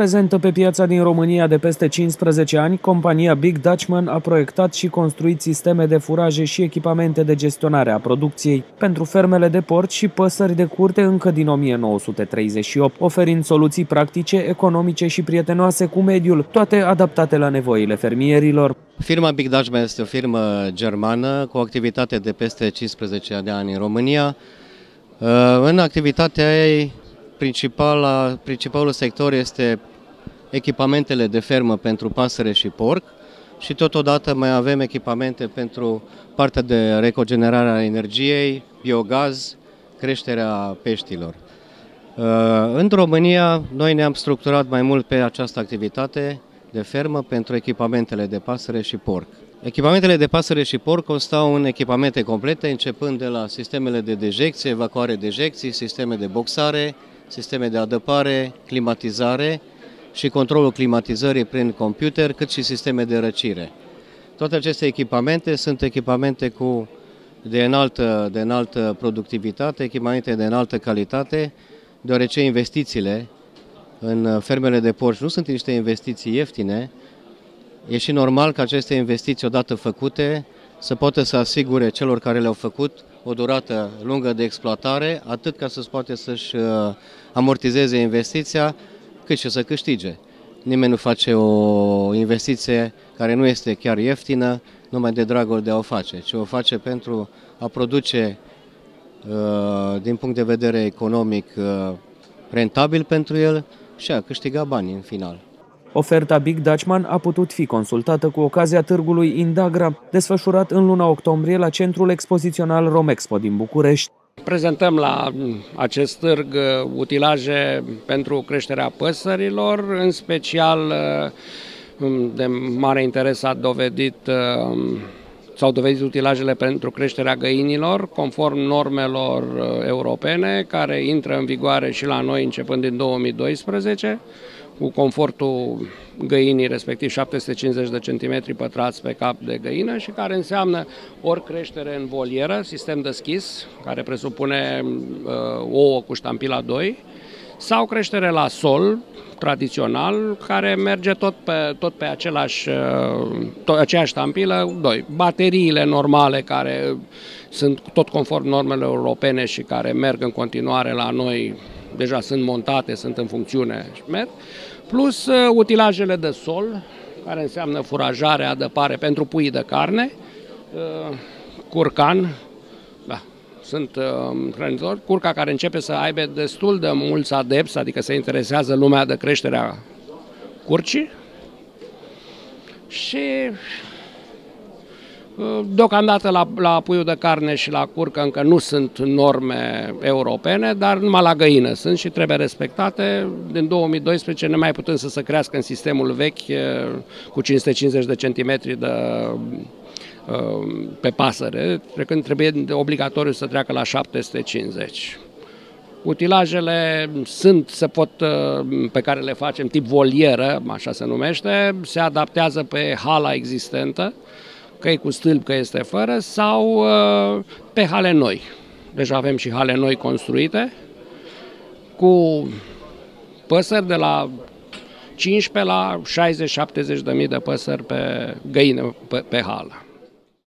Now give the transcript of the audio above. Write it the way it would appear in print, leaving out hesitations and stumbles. Prezentă pe piața din România de peste 15 ani, compania Big Dutchman a proiectat și construit sisteme de furaje și echipamente de gestionare a producției pentru fermele de porci și păsări de curte încă din 1938, oferind soluții practice, economice și prietenoase cu mediul, toate adaptate la nevoile fermierilor. Firma Big Dutchman este o firmă germană cu activitate de peste 15 de ani în România. În activitatea ei, principalul sector este echipamentele de fermă pentru pasăre și porc și totodată mai avem echipamente pentru partea de recogenerare a energiei, biogaz, creșterea peștilor. În România, noi ne-am structurat mai mult pe această activitate de fermă pentru echipamentele de pasăre și porc. Echipamentele de pasăre și porc constau în echipamente complete, începând de la sistemele de dejecție, evacuare-dejecții, sisteme de boxare, sisteme de adăpare, climatizare și controlul climatizării prin computer, cât și sisteme de răcire. Toate aceste echipamente sunt echipamente de înaltă productivitate, echipamente de înaltă calitate, deoarece investițiile în fermele de porci nu sunt niște investiții ieftine. E și normal că aceste investiții, odată făcute, să poată să asigure celor care le-au făcut o durată lungă de exploatare, atât ca să poate să-și amortizeze investiția, cât și să câștige. Nimeni nu face o investiție care nu este chiar ieftină, numai de dragul de a o face, ci o face pentru a produce, din punct de vedere economic, rentabil pentru el și a câștiga bani în final. Oferta Big Dutchman a putut fi consultată cu ocazia târgului Indagra, desfășurat în luna octombrie la centrul expozițional Romexpo din București. Prezentăm la acest târg utilaje pentru creșterea păsărilor, în special de mare interes s-au dovedit utilajele pentru creșterea găinilor, conform normelor europene, care intră în vigoare și la noi începând din 2012, cu confortul găinii, respectiv 750 de centimetri pătrați pe cap de găină, și care înseamnă ori creștere în volieră, sistem deschis, care presupune ouă cu ștampila 2, sau creștere la sol, tradițional, care merge tot pe aceeași ștampilă 2. Bateriile normale, care sunt tot conform normelor europene și care merg în continuare la noi, deja sunt montate, sunt în funcțiune și merg, plus utilajele de sol, care înseamnă furajare, adăpare pentru puii de carne, curcan, da, sunt hrănitori, curca care începe să aibă destul de mulți adepți, adică se interesează lumea de creșterea curcii, și deocamdată la puiul de carne și la curcă încă nu sunt norme europene, dar numai la găină sunt și trebuie respectate. Din 2012 ne mai putem să se crească în sistemul vechi cu 550 de centimetri pe pasăre, când trebuie obligatoriu să treacă la 750. Utilajele pe care le facem tip volieră, așa se numește, se adaptează pe hala existentă, că e cu stâlp, că este fără, sau pe hale noi. Deja avem și hale noi construite, cu păsări de la 15 la 60-70 de mii de păsări pe găină pe hală.